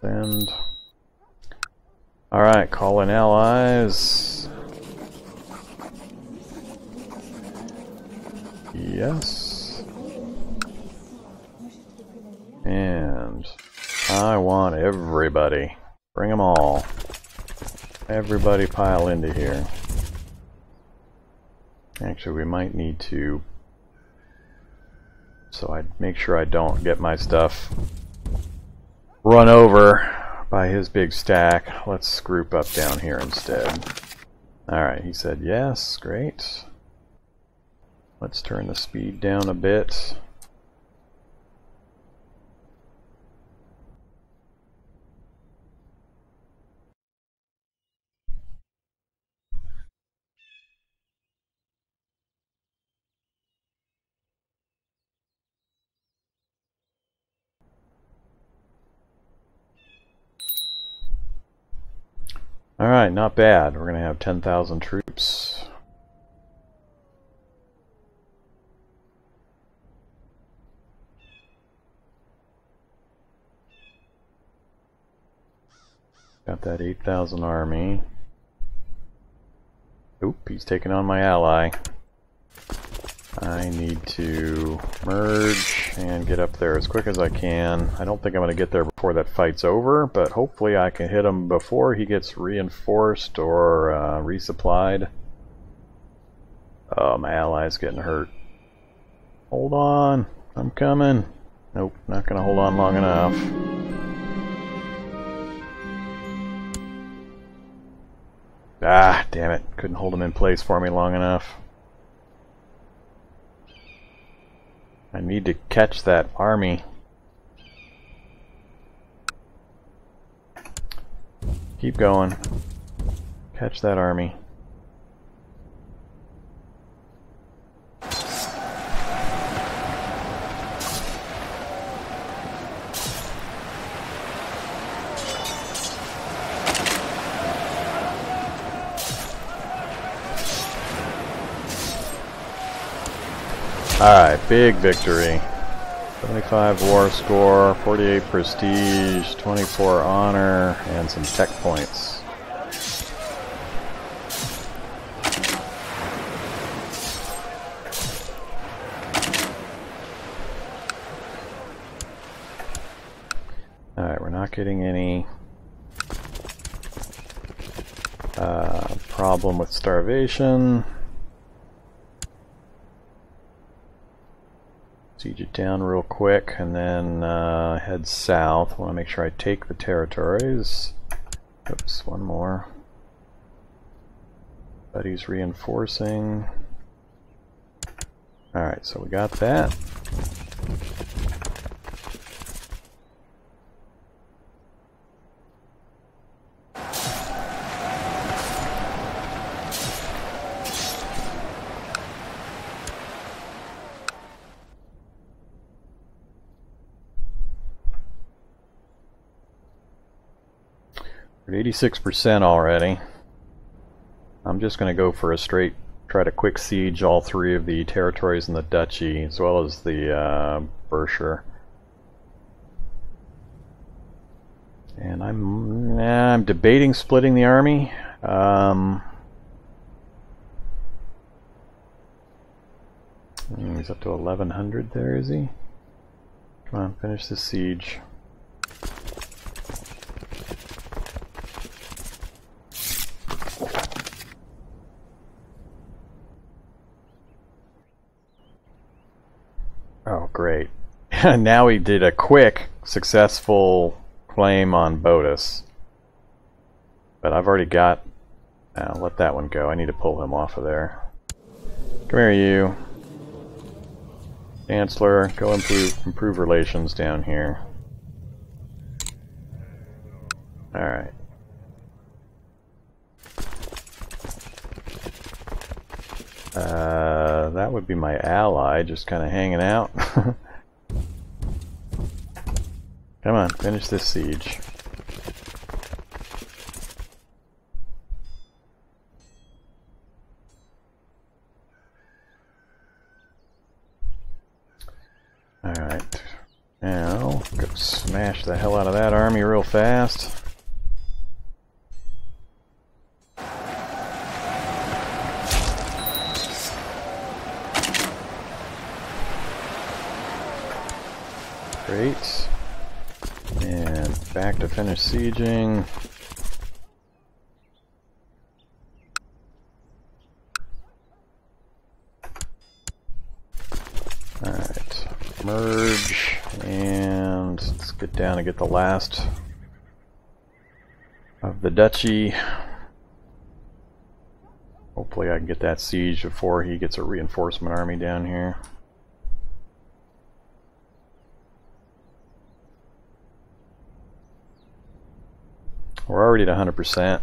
Send. Alright, call in allies. Yes. And I want everybody. Bring them all. Everybody pile into here. Actually, we might need to... So I make sure I don't get my stuff run over by his big stack. Let's group up down here instead. Alright, he said yes. Great. Let's turn the speed down a bit. Alright, not bad. We're going to have 10,000 troops. Got that 8,000 army. Oop, he's taking on my ally. I need to merge and get up there as quick as I can. I don't think I'm going to get there before that fight's over, but hopefully I can hit him before he gets reinforced or resupplied. Oh, my ally's getting hurt. Hold on, I'm coming. Nope, not going to hold on long enough. Ah, damn it. Couldn't hold him in place for me long enough. I need to catch that army. Keep going. Catch that army. Alright, big victory. 75 war score, 48 prestige, 24 honor, and some tech points. Alright, we're not getting any problem with starvation. Siege it down real quick and then head south. I want to make sure I take the territories. Oops, one more. Buddy's reinforcing. Alright, so we got that. We're at 86% already. I'm just going to go for a straight, try to quick siege all three of the territories in the duchy, as well as the Bercher. And I'm debating splitting the army. He's up to 1,100 there, is he? Come on, finish the siege. Oh, great. Now he did a quick, successful claim on Botus. But I've already got... let that one go. I need to pull him off of there. Come here, you. Chancellor, go improve relations down here. Alright. That would be my ally, just kind of hanging out. Come on, finish this siege. Alright. now. Go smash the hell out of that army real fast. Great. And back to finish sieging. Alright, merge, and let's get down and get the last of the duchy. Hopefully I can get that siege before he gets a reinforcement army down here. We're already at 100%.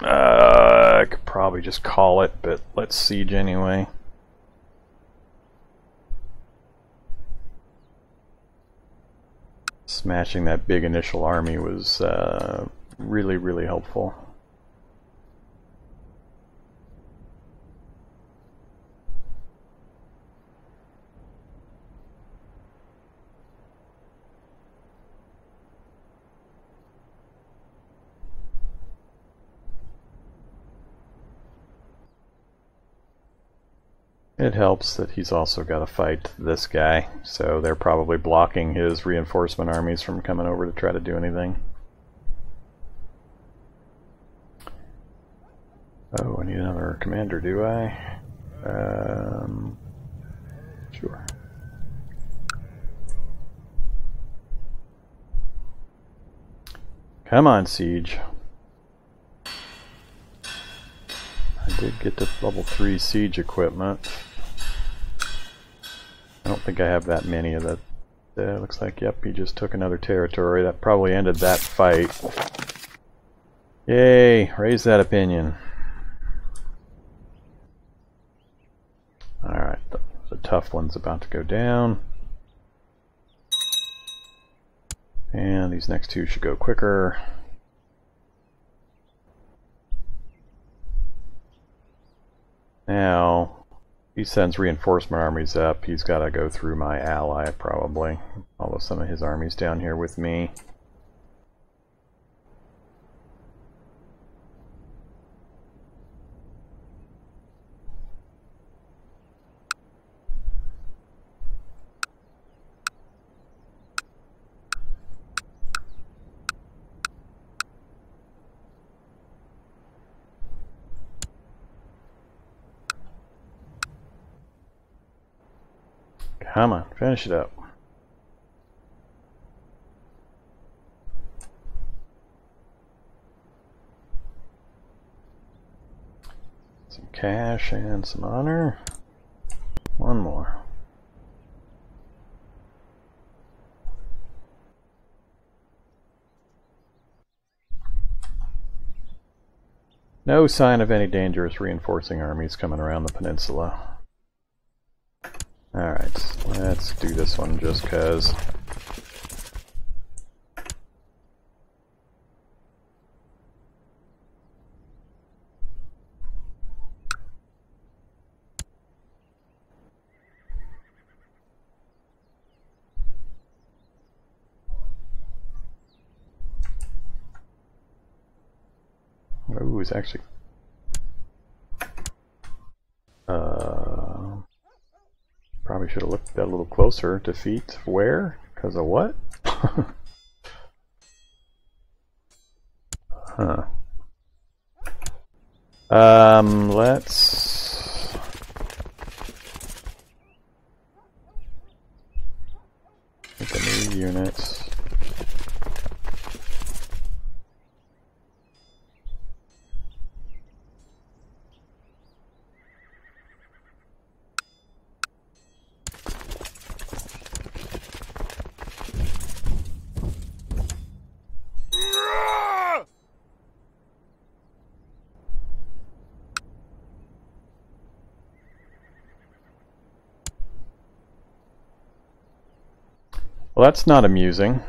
I could probably just call it, but let's siege anyway. Smashing that big initial army was really, really helpful. It helps that he's also got to fight this guy, so they're probably blocking his reinforcement armies from coming over to try to do anything. Oh, I need another commander, do I? Sure. Come on, Siege. I did get the level 3 siege equipment. I don't think I have that many of that. Looks like, yep, he just took another territory. That probably ended that fight. Yay! Raise that opinion. Alright, the tough one's about to go down. And these next two should go quicker. Now... he sends reinforcement armies up. He's got to go through my ally, probably. Although some of his armies down here with me. Come on, finish it up. Some cash and some honor. One more. No sign of any dangerous reinforcing armies coming around the peninsula. Alright, let's do this one just cause. Ooh, he's actually... probably should have looked that a little closer. Defeat where? Because of what? Huh. Let's... make a new unit. Well, that's not amusing.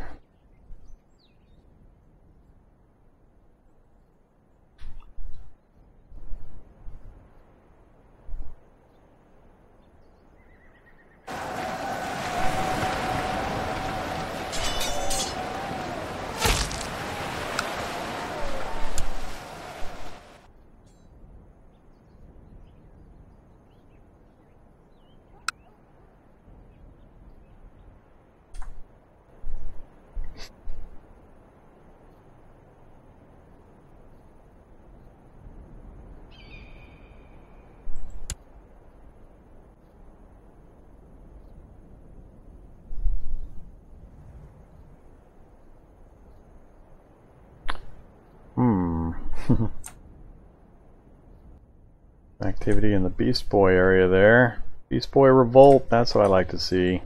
Activity in the Beast Boy area there. Beast Boy Revolt, that's what I like to see.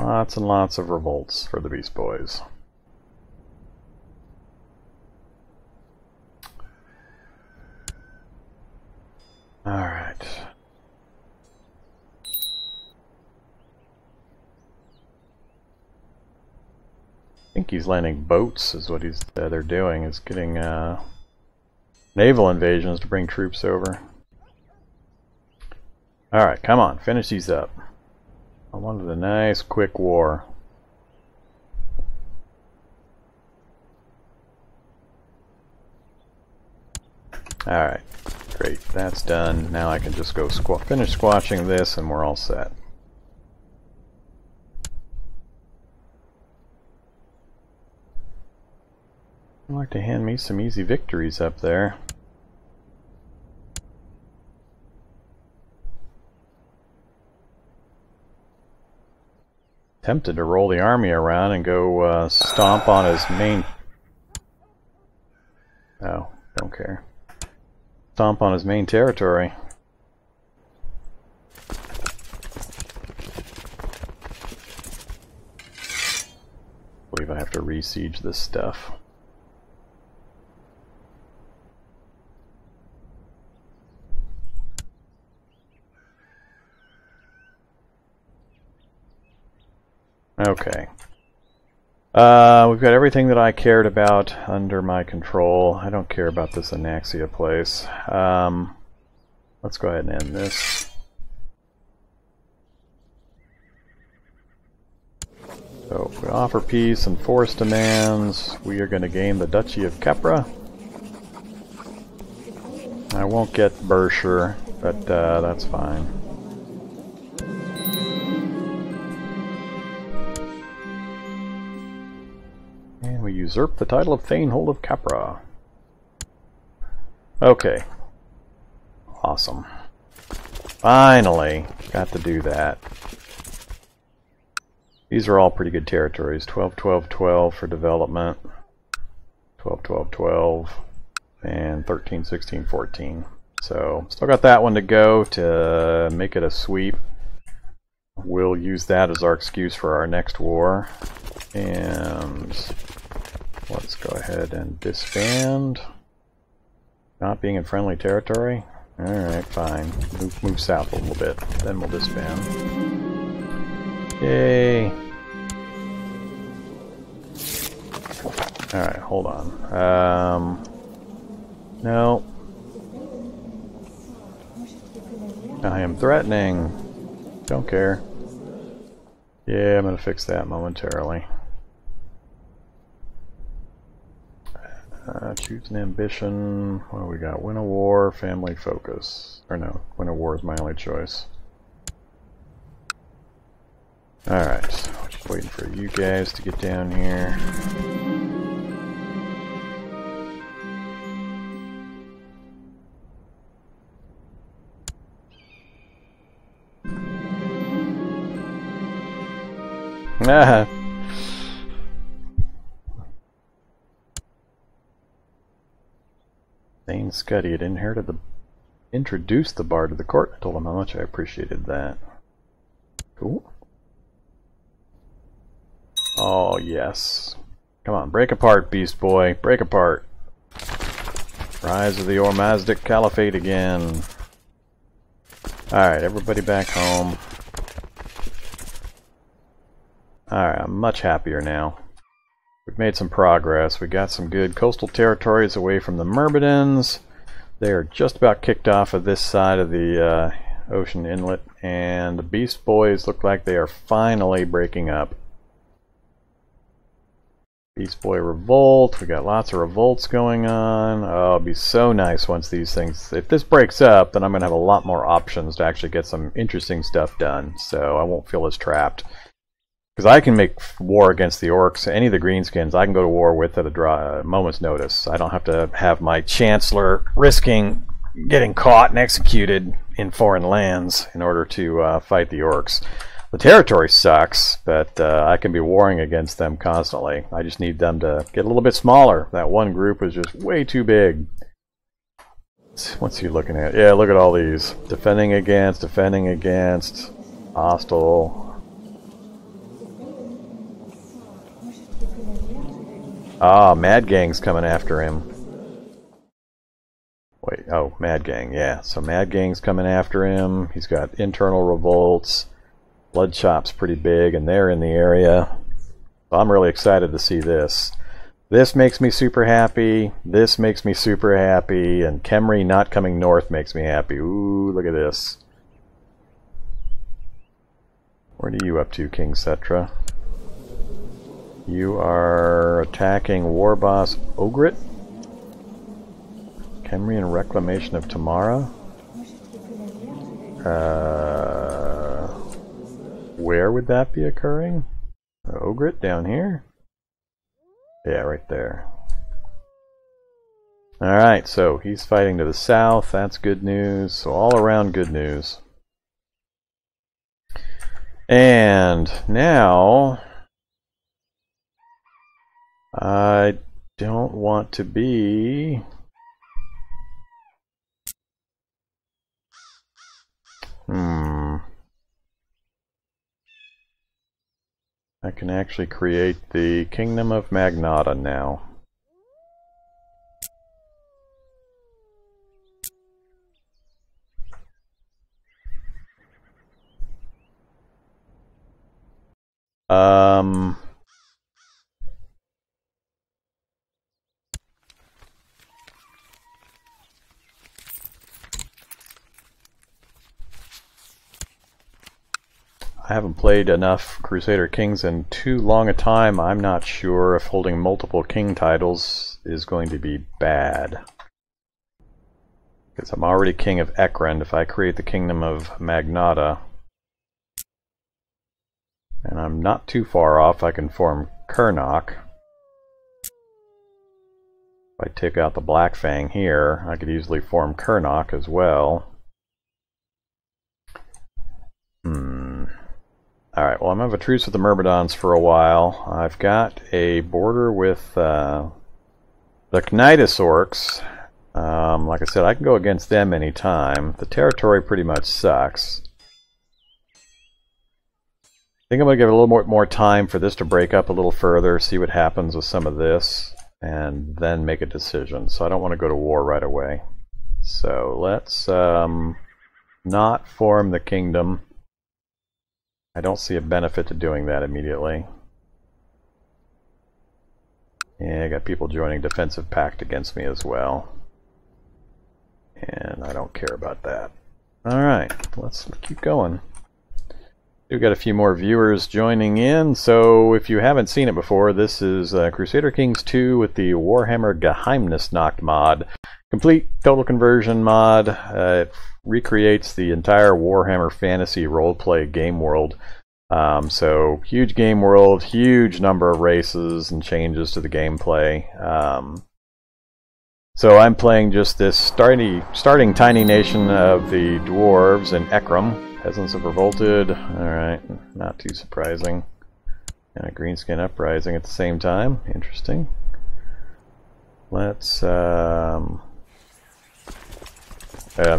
Lots and lots of revolts for the Beast Boys. Alright. I think he's landing boats is what he's they're doing, is getting naval invasions to bring troops over. Alright, come on, finish these up. I wanted a nice quick war. Alright, great, that's done. Now I can just go finish squashing this and we're all set. I'd like to hand me some easy victories up there. Tempted to roll the army around and go stomp on his main... Oh, don't care. Stomp on his main territory. I believe I have to re-siege this stuff. Okay. We've got everything that I cared about under my control. I don't care about this Anaxia place. Let's go ahead and end this. So, we offer peace and force demands. We are going to gain the Duchy of Kapra. I won't get Bercher, but that's fine. Usurp the title of Thanehold of Kapra. Okay. Awesome. Finally got to do that. These are all pretty good territories. 12, 12, 12 for development. 12, 12, 12. And 13, 16, 14. So, still got that one to go to make it a sweep. We'll use that as our excuse for our next war. And... let's go ahead and disband. Not being in friendly territory? Alright, fine. Move south a little bit, then we'll disband. Yay! Alright, hold on. No. I am threatening. Don't care. Yeah, I'm gonna fix that momentarily. Choose an ambition. What do we got? Win a war, family focus. Or no, win a war is my only choice. Alright, just waiting for you guys to get down here. Ah! Scuddy had introduced the bar to the court. I told him how much I appreciated that. Cool. Oh, yes. Come on, break apart, Beast Boy. Break apart. Rise of the Ormazdic Caliphate again. Alright, everybody back home. Alright, I'm much happier now. We've made some progress. We got some good coastal territories away from the Myrmidons. They are just about kicked off of this side of the ocean inlet, and the Beast Boys look like they are finally breaking up. Beast Boy Revolt. We got lots of revolts going on. Oh, it'll be so nice once these things... if this breaks up, then I'm going to have a lot more options to actually get some interesting stuff done, so I won't feel as trapped. Because I can make war against the orcs, any of the greenskins, I can go to war with at a moment's notice. I don't have to have my chancellor risking getting caught and executed in foreign lands in order to fight the orcs. The territory sucks, but I can be warring against them constantly. I just need them to get a little bit smaller. That one group is just way too big. What's he looking at? Yeah, look at all these. Defending against, hostile. Ah, Mad Gang's coming after him. Wait, oh, Mad Gang, yeah. So Mad Gang's coming after him. He's got internal revolts. Bloodshop's pretty big, and they're in the area. So I'm really excited to see this. This makes me super happy. This makes me super happy. And Khemri not coming north makes me happy. Ooh, look at this. What are you up to, King Setra? You are attacking Warboss Ogret. Khemri and Reclamation of Tamara. Where would that be occurring? Ogret down here? Yeah, right there. Alright, so he's fighting to the south. That's good news. So all around good news. And now... I don't want to be... I can actually create the Kingdom of Magnata now. I haven't played enough Crusader Kings in too long a time. I'm not sure if holding multiple king titles is going to be bad. Because I'm already king of Ekrand if I create the Kingdom of Magnata. And I'm not too far off. I can form Kurnok. If I take out the Black Fang here, I could easily form Kurnok as well. Alright, well, I'm going to have a truce with the Myrmidons for a while. I've got a border with the Cnidus Orcs. Like I said, I can go against them anytime. The territory pretty much sucks. I think I'm going to give it a little more time for this to break up a little further, see what happens with some of this, and then make a decision. So I don't want to go to war right away. So let's not form the kingdom. I don't see a benefit to doing that immediately. Yeah, I got people joining Defensive Pact against me as well. And I don't care about that. Alright, let's keep going. We've got a few more viewers joining in, so if you haven't seen it before, this is Crusader Kings 2 with the Warhammer Geheimnisnacht mod. Complete total conversion mod. It recreates the entire Warhammer Fantasy Roleplay game world. So huge game world, huge number of races and changes to the gameplay. So I'm playing just this starting tiny nation of the dwarves in Ekrem. Peasants have revolted. Alright, not too surprising. And a greenskin uprising at the same time. Interesting. Let's... let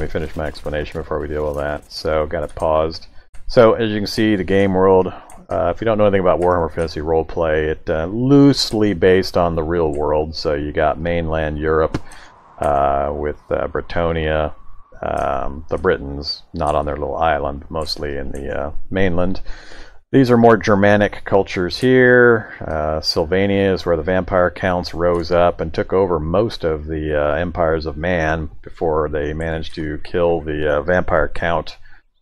me finish my explanation before we deal with that. So, got it paused. So, as you can see, the game world, if you don't know anything about Warhammer Fantasy Roleplay, it's loosely based on the real world. So, you got mainland Europe with Bretonnia, the Britons, not on their little island, but mostly in the mainland. These are more Germanic cultures here. Sylvania is where the vampire counts rose up and took over most of the empires of man before they managed to kill the vampire count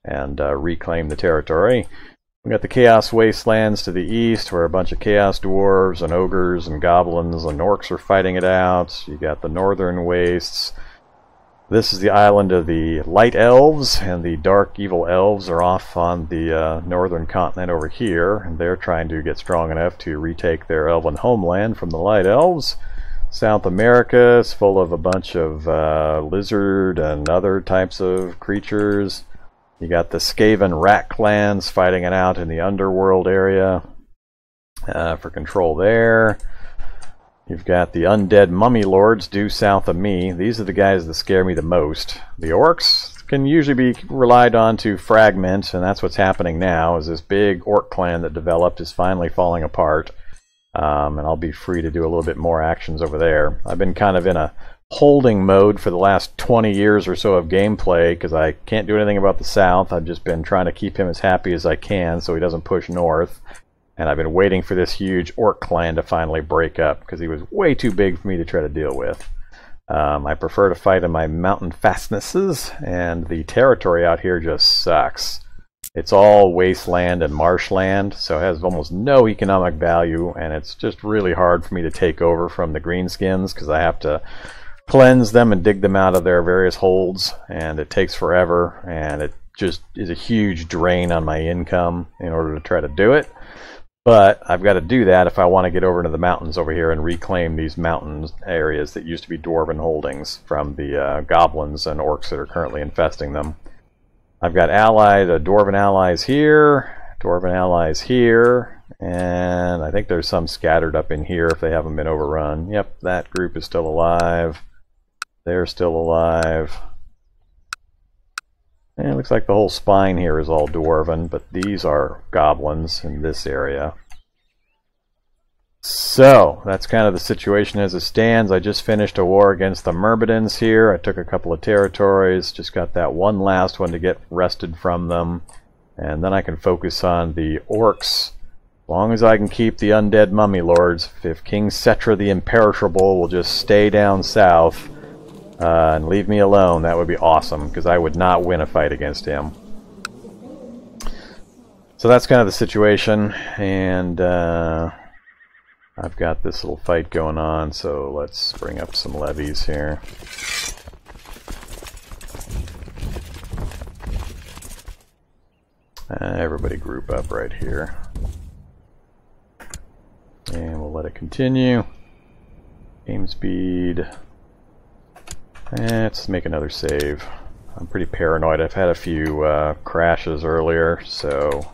and reclaim the territory. We got the Chaos Wastelands to the east, where a bunch of Chaos Dwarves and Ogres and Goblins and Orcs are fighting it out. You got the Northern Wastes. This is the island of the Light Elves, and the Dark Evil Elves are off on the northern continent over here, and they're trying to get strong enough to retake their elven homeland from the Light Elves. South America is full of a bunch of lizard and other types of creatures. You got the Skaven rat clans fighting it out in the underworld area for control there. You've got the undead mummy lords due south of me. These are the guys that scare me the most. The orcs can usually be relied on to fragment, and that's what's happening now, is this big orc clan that developed is finally falling apart. And I'll be free to do a little bit more actions over there. I've been kind of in a holding mode for the last 20 years or so of gameplay because I can't do anything about the south. I've just been trying to keep him as happy as I can so he doesn't push north. And I've been waiting for this huge orc clan to finally break up because he was way too big for me to try to deal with. I prefer to fight in my mountain fastnesses, and the territory out here just sucks. It's all wasteland and marshland, so it has almost no economic value, and it's just really hard for me to take over from the greenskins because I have to cleanse them and dig them out of their various holds, and it takes forever, and it just is a huge drain on my income in order to try to do it. But I've got to do that if I want to get over into the mountains over here and reclaim these mountain areas that used to be dwarven holdings from the goblins and orcs that are currently infesting them. I've got allied, dwarven allies here, and I think there's some scattered up in here if they haven't been overrun. Yep, that group is still alive. They're still alive. And it looks like the whole spine here is all dwarven, but these are goblins in this area. So, that's kind of the situation as it stands. I just finished a war against the Myrmidons here. I took a couple of territories, just got that one last one to get wrested from them. And then I can focus on the orcs. As long as I can keep the undead mummy lords, if King Setra the Imperishable will just stay down south and leave me alone, that would be awesome, because I would not win a fight against him. So that's kind of the situation, and I've got this little fight going on, so let's bring up some levies here. Everybody group up right here. And we'll let it continue. Aim speed. Let's make another save. I'm pretty paranoid. I've had a few crashes earlier, so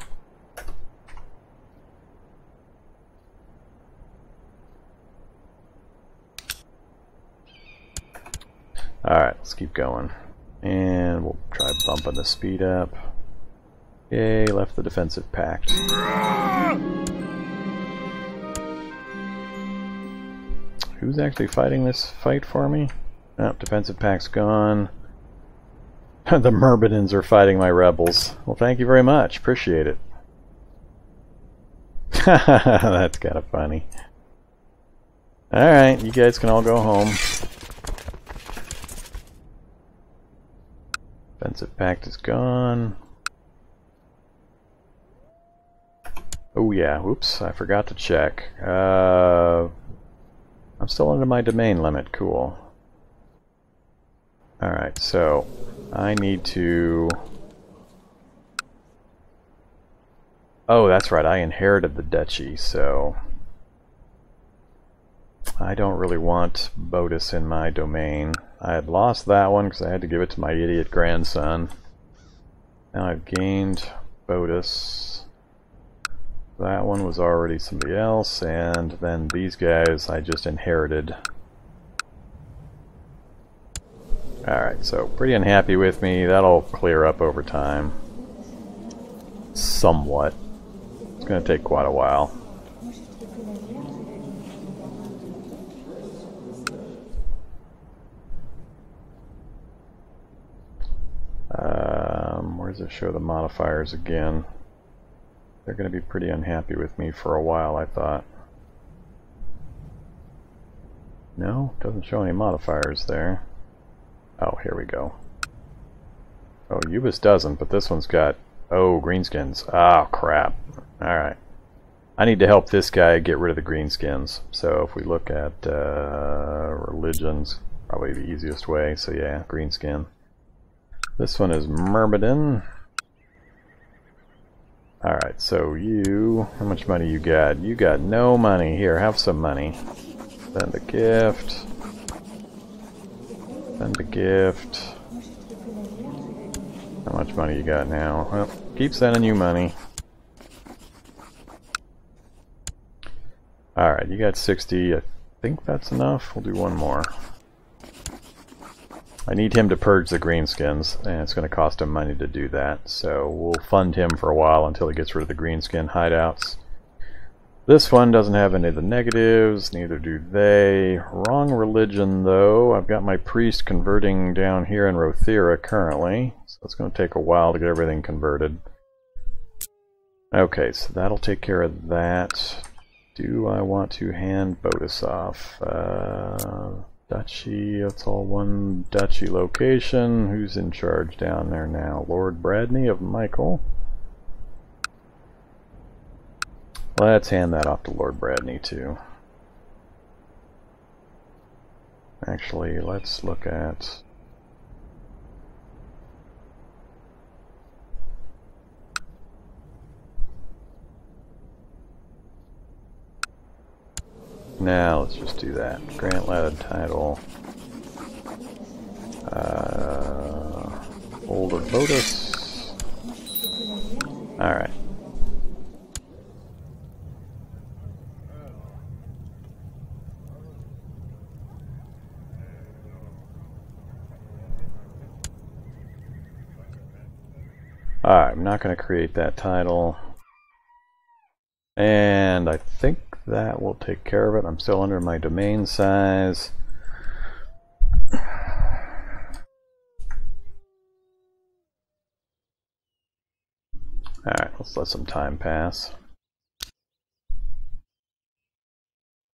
alright, let's keep going. And we'll try bumping the speed up. Yay, left the defensive pact. Who's actually fighting this fight for me? Oh, defensive pact's gone. The Myrmidons are fighting my rebels. Well, thank you very much. Appreciate it. That's kind of funny. Alright, you guys can all go home. Defensive pact is gone. Oh yeah, whoops, I forgot to check. I'm still under my domain limit, cool. Alright, so I need to... Oh, that's right, I inherited the duchy, so I don't really want Botus in my domain. I had lost that one because I had to give it to my idiot grandson. Now I've gained Botus. That one was already somebody else, and then these guys I just inherited. Alright, so pretty unhappy with me. That'll clear up over time. Somewhat. It's going to take quite a while. Where does it show the modifiers again? They're going to be pretty unhappy with me for a while, I thought. No, doesn't show any modifiers there. Oh, here we go. Oh, Ubis doesn't, but this one's got... Oh, greenskins. Ah, crap. Alright. I need to help this guy get rid of the greenskins. So if we look at religions, probably the easiest way. So yeah, greenskin. This one is Myrmidon. Alright, so you... How much money you got? You got no money. Here, have some money. Send a gift. Send a gift. How much money you got now? Well, keep sending you money. Alright, you got 60. I think that's enough. We'll do one more. I need him to purge the greenskins, and it's going to cost him money to do that. So we'll fund him for a while until he gets rid of the greenskin hideouts. This one doesn't have any of the negatives, neither do they. Wrong religion, though. I've got my priest converting down here in Rothera currently, so it's going to take a while to get everything converted. Okay, so that'll take care of that. Do I want to hand Botus off? Duchy, that's all one duchy location. Who's in charge down there now? Lord Bradney of Michael. Let's hand that off to Lord Bradney too. Actually, let's look at... Now, let's just do that. Grant Latin title. Older Botus. Alright. Alright, I'm not going to create that title. And I think that will take care of it. I'm still under my domain size. Alright, let's let some time pass.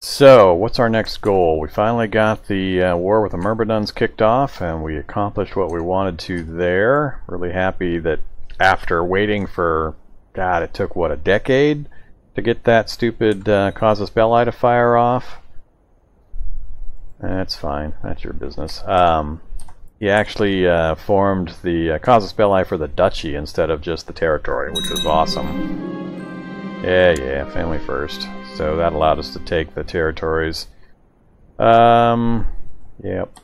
So, what's our next goal? We finally got the war with the Mirbaduns kicked off, and we accomplished what we wanted to there. Really happy that after waiting for, God, it took, what, a decade to get that stupid Casus Belli to fire off? That's fine. That's your business. He actually formed the Casus Belli for the duchy instead of just the territory, which was awesome. Yeah, family first. So that allowed us to take the territories. Yep.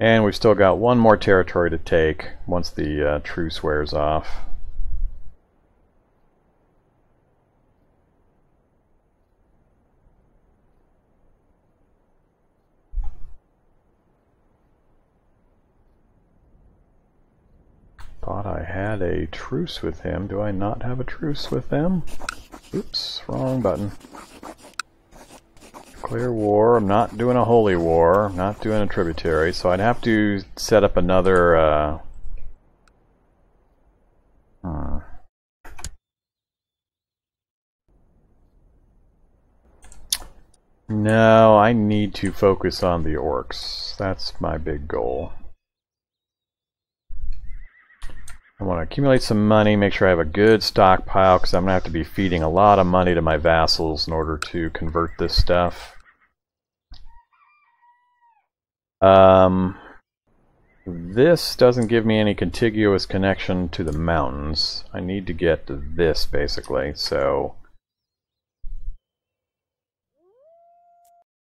And we've still got one more territory to take once the truce wears off. Thought I had a truce with him. Do I not have a truce with them? Oops, wrong button. Clear war. I'm not doing a holy war. I'm not doing a tributary, so I'd have to set up another... No, I need to focus on the orcs. That's my big goal. I want to accumulate some money, make sure I have a good stockpile, because I'm going to have to be feeding a lot of money to my vassals in order to convert this stuff. This doesn't give me any contiguous connection to the mountains. I need to get to this, basically, so